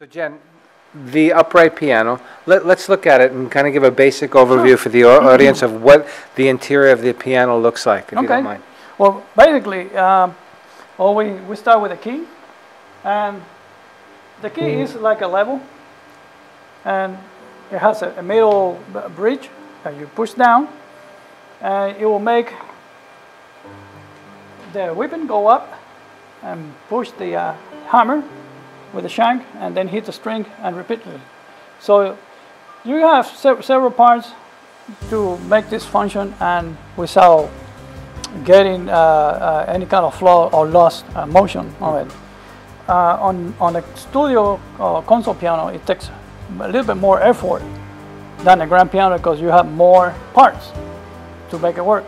So Jen, the upright piano, let's look at it and kind of give a basic overview for the audience of what the interior of the piano looks like, if you don't mind. Well, basically, we start with a key, and the key is like a level, and it has a middle bridge that you push down, and it will make the ribbon go up and push the hammer with a shank and then hit the string and repeatedly. So you have several parts to make this function and without getting any kind of flaw or lost motion on it. On a studio or console piano, it takes a little bit more effort than a grand piano because you have more parts to make it work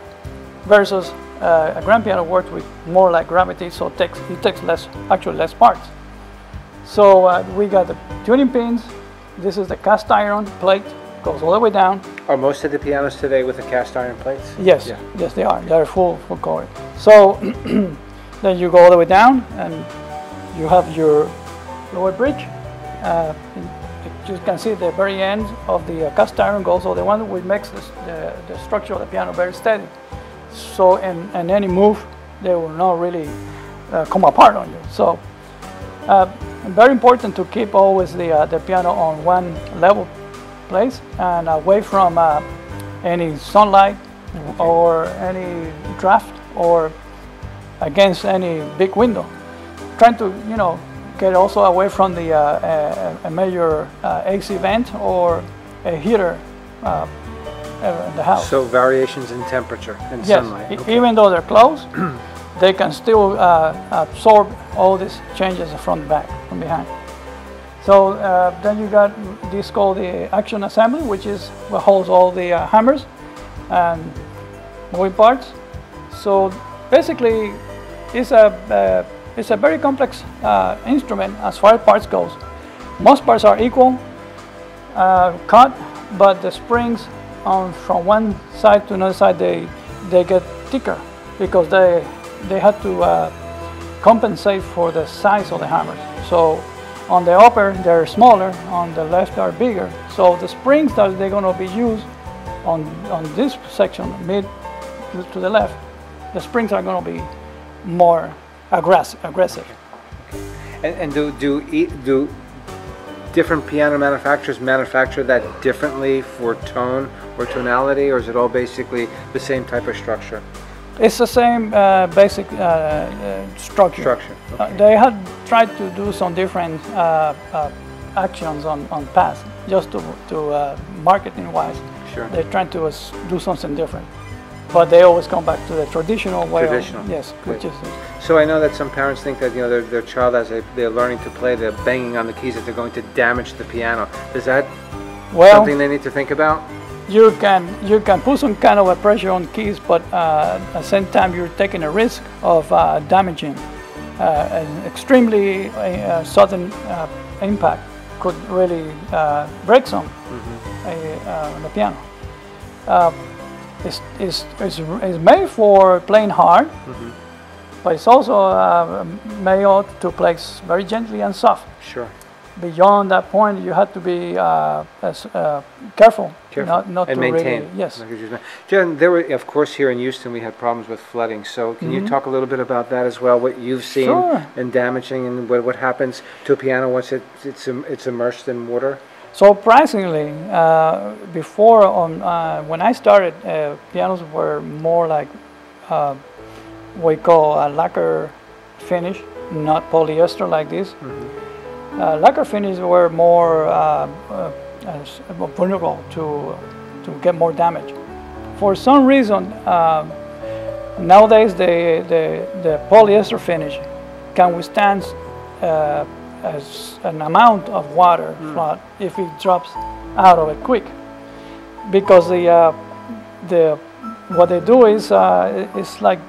versus a grand piano works with more like gravity, so it takes less parts. So we got the tuning pins. This is the cast iron plate, goes all the way down. Are most of the pianos today with the cast iron plates? Yes, yeah. Yes they are. They're full cover. So then you go all the way down and you have your lower bridge. You can see the very end of the cast iron goes all the one which makes the structure of the piano very steady. So in any move, they will not really come apart on you. So. Very important to keep always the piano on one level place and away from any sunlight or any draft or against any big window. Trying to, you know, get also away from the a major AC vent or a heater in the house. So variations in temperature and sunlight. Yes, okay. Even though they're close, they can still absorb all these changes from the back, from behind. So then you got this called the action assembly, which is what holds all the hammers and moving parts. So basically, it's a very complex instrument as far as parts goes. Most parts are equal cut, but the springs from one side to another side they get thicker because they had to compensate for the size of the hammers. So on the upper, they're smaller, on the left, they're bigger. So the springs that they're gonna be used on this section, mid to the left, the springs are gonna be more aggressive. And do different piano manufacturers manufacture that differently for tone or tonality, or is it all basically the same type of structure? It's the same basic structure. Okay. They had tried to do some different actions on paths, just to marketing wise. Sure. They tried to do something different, but they always come back to the traditional way. Traditional. Yes. Which is, so I know that some parents think that, you know, their child as they're learning to play, they're banging on the keys, that they're going to damage the piano. Is that something they need to think about? You can put some kind of a pressure on keys, but at the same time you're taking a risk of damaging. An extremely sudden impact could really break some on the piano. It's made for playing hard, but it's also made to play very gently and soft. Sure. Beyond that point, you have to be careful. Not and to maintain. Really, yes. Jen, there were, of course, here in Houston, we had problems with flooding. So can you talk a little bit about that as well? What you've seen and damaging, and what happens to a piano once it's immersed in water? Surprisingly, when I started, pianos were more like what we call a lacquer finish, not polyester like this. Lacquer finishes were more vulnerable to get more damage. For some reason, nowadays the polyester finish can withstand an amount of water flood if it drops out of it quick, because what they do is it's like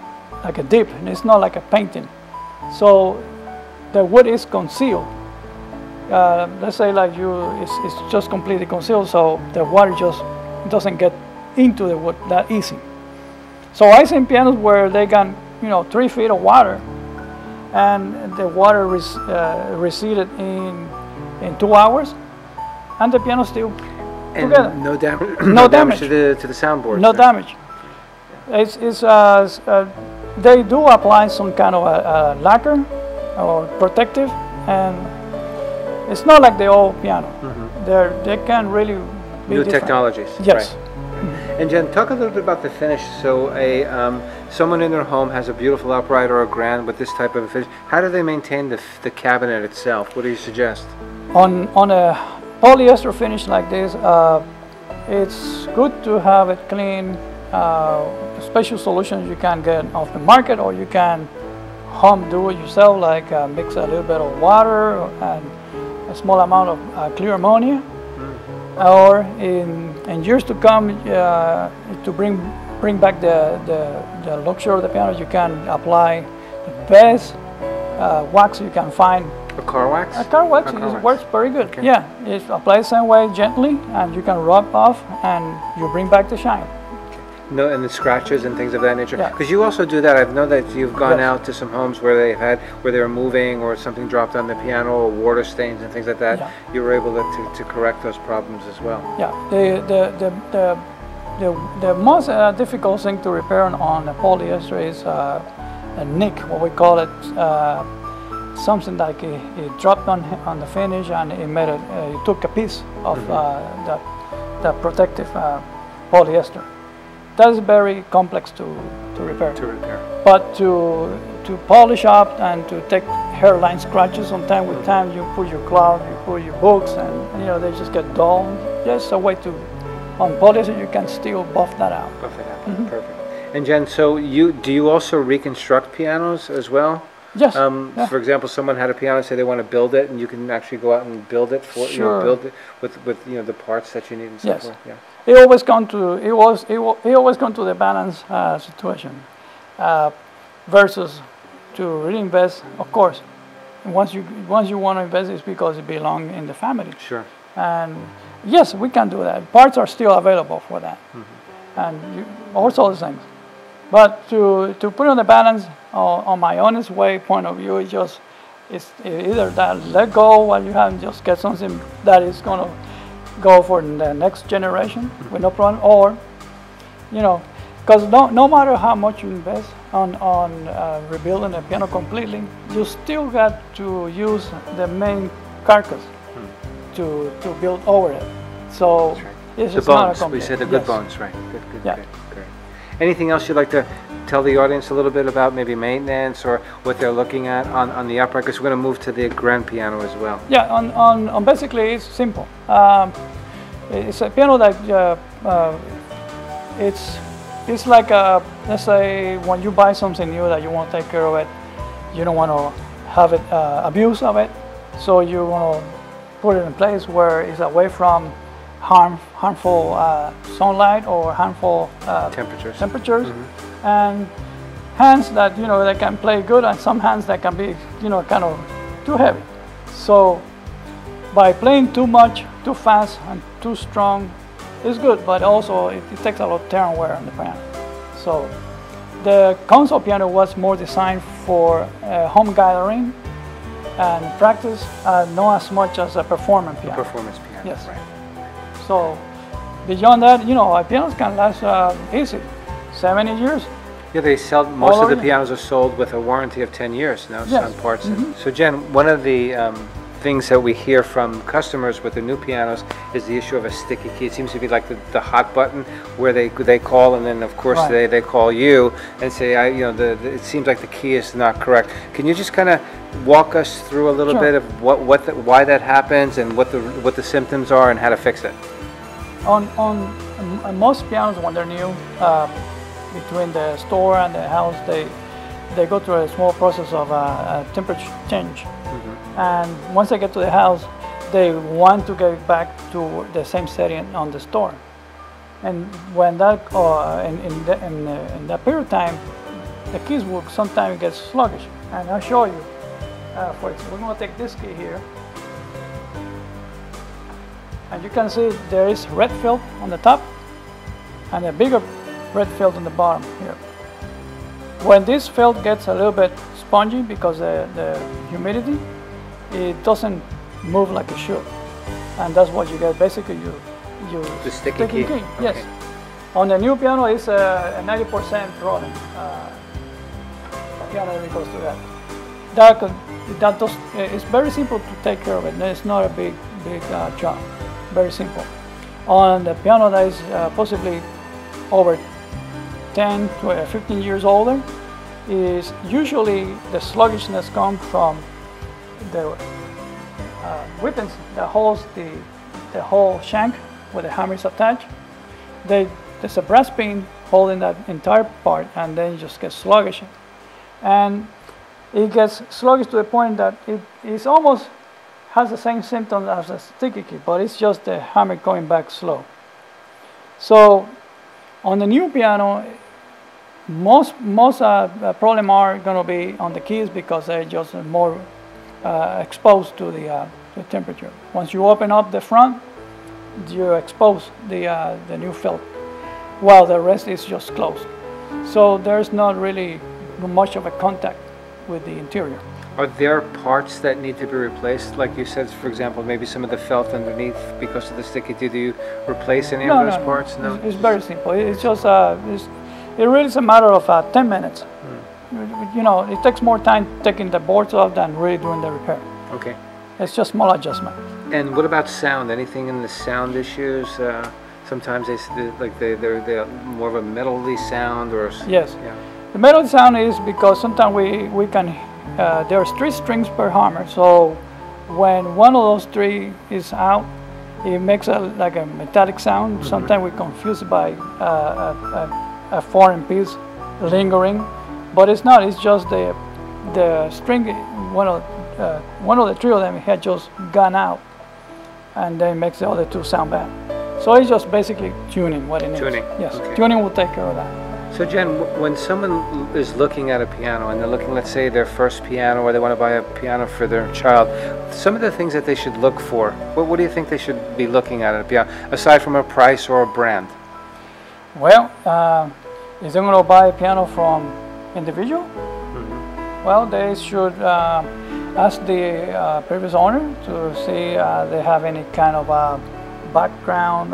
a dip, and it's not like a painting. So the wood is concealed. Let's say like it's just completely concealed, so the water just doesn't get into the wood that easy. So I've seen pianos where they got, you know, 3 feet of water, and the water receded in in 2 hours, and the piano still together. And no, no damage to the soundboard. No damage. They do apply some kind of a lacquer or protective, and it's not like the old piano. Mm-hmm. They can really be new different. Technologies. Yes. Right. And Jen, talk a little bit about the finish. So someone in their home has a beautiful upright or a grand with this type of a finish. How do they maintain the cabinet itself? What do you suggest? On a polyester finish like this, it's good to have it clean. Special solutions you can get off the market, or you can home do it yourself, like mix a little bit of water and a small amount of clear ammonia. Or in years to come, to bring back the luxury of the piano, you can apply the best wax you can find. A car wax? A car wax, works very good. Okay. Yeah, it applies the same way, gently, and you can rub off and you bring back the shine. No, and the scratches and things of that nature. Because you also do that. I've known that you've gone out to some homes where they were moving, or something dropped on the piano, or water stains and things like that. Yeah. You were able to correct those problems as well. Yeah, the most difficult thing to repair on a polyester is a nick, what we call it, something like it dropped on the finish, and it made it. It took a piece of the protective polyester. That is very complex to repair. To repair. But to polish up and to take hairline scratches, sometimes with time you put your cloth, you put your books, and you know they just get dull. There's a way to, on polyester you can still buff that out. Buff it out. Perfect. And Jen, so do you also reconstruct pianos as well? Yes. For example, someone had a piano, say they want to build it, and you can actually go out and build it for build it with the parts that you need and so forth. Yeah. It always comes to the balance situation versus to reinvest. Of course, once you want to invest, it's because it belongs in the family. Sure. And yes, we can do that. Parts are still available for that, and all sorts of things. But to put on the balance on my honest way point of view, it's either that let go what you have and just get something that is gonna go for the next generation with no problem, or because no matter how much you invest on rebuilding a piano completely, you still got to use the main carcass to build over it. So it's just not a complete. We said the good bones, right? Good. Great. Anything else you'd like to tell the audience a little bit about, maybe maintenance or what they're looking at on the upright? Because we're going to move to the grand piano as well. Yeah, on basically it's simple. It's a piano that it's like a, let's say when you buy something new that you want to take care of it, you don't want to have it abuse of it, so you want to put it in a place where it's away from harmful sunlight or harmful temperatures. And hands that they can play good, and some hands that can be kind of too heavy. So by playing too much, too fast, and too strong is good, but also it takes a lot of tear and wear on the piano. So the console piano was more designed for home gathering and practice, not as much as a performance piano. A performance piano, yes. Right. So beyond that, our pianos can last easy. 70 years? Yeah, they sell, most of the pianos are sold with a warranty of 10 years now, some parts. So Jen, one of the things that we hear from customers with the new pianos is the issue of a sticky key. It seems to be like the hot button where they call, and then of course they call you and say, it seems like the key is not correct. Can you just kind of walk us through a little bit of why that happens and what the symptoms are and how to fix it? On most pianos when they're new, between the store and the house, they go through a small process of a temperature change. And once they get to the house, they want to get back to the same setting on the store. And when that, in that period of time, the keys will sometimes get sluggish. And I'll show you. For example, we're going to take this key here. And you can see there is red field on the top and a bigger red field on the bottom here. When this field gets a little bit spongy because of the humidity, it doesn't move like a shoe, and that's what you get. Basically, you sticking key. Okay. Yes. On the new piano, it's a 90% rolling piano because to that. It's very simple to take care of it. It's not a big job. Very simple. On the piano that is possibly over 10 to 15 years older, is usually the sluggishness comes from the weapons that holds the whole shank where the hammer is attached. There's a brass pin holding that entire part, and then it just gets sluggish. And it gets sluggish to the point that it almost has the same symptoms as a sticky key, but it's just the hammer going back slow. So on the new piano, most problem are going to be on the keys because they're just more exposed to the temperature. Once you open up the front, you expose the new felt, while the rest is just closed. So there's not really much of a contact with the interior. Are there parts that need to be replaced? Like you said, for example, maybe some of the felt underneath because of the sticky. Do you replace any of those parts? No, it's very simple. It's just it really is a matter of 10 minutes. Hmm. You know, it takes more time taking the boards off than really doing the repair. Okay. It's just small adjustment. And what about sound? Anything in the sound issues? Sometimes they're more of a metally sound or... Yes. Yeah. The metal sound is because sometimes we can, there are 3 strings per hammer, so when one of those 3 is out, it makes like a metallic sound. Mm-hmm. Sometimes we're confused by a foreign piece lingering, but it's not, it's just the string, one of the 3 of them had just gone out, and then makes the other 2 sound bad. So it's just basically tuning what it needs. Yes, okay. Tuning will take care of that. So Jen, when someone is looking at a piano and they're looking, let's say, their first piano, or they want to buy a piano for their child, some of the things that they should look for, what do you think they should be looking at a piano, aside from a price or a brand? Well, if they're going to buy a piano from individual, mm-hmm. well, they should ask the previous owner to see they have any kind of background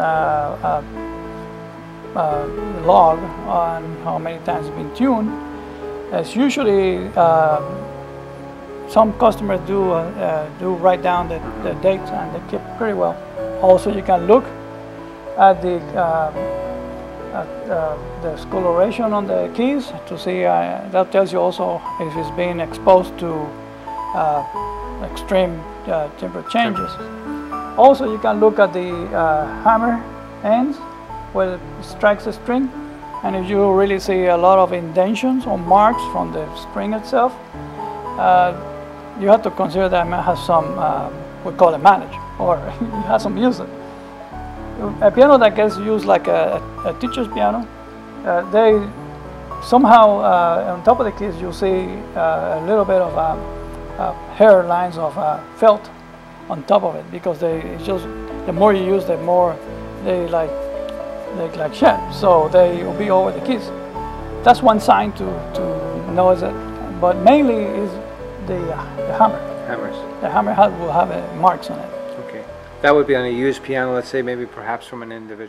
log on how many times it's been tuned. As usually some customers do write down the dates, and they keep pretty well. Also, you can look at the coloration on the keys to see that tells you also if it's been exposed to extreme temperature changes. Also, you can look at the hammer ends where it strikes a string, and if you really see a lot of indentions or marks from the string itself, you have to consider that it might have some, we call it manage, or it has some use. A piano that gets used like a teacher's piano, they somehow, on top of the keys, you see a little bit of hair lines of felt on top of it, because it's just, the more you use, the more they like shit, so they will be over the keys. That's one sign to notice it, but mainly is the hammer. Hammers. The hammer will have marks on it. Okay, that would be on a used piano, let's say, maybe perhaps from an individual.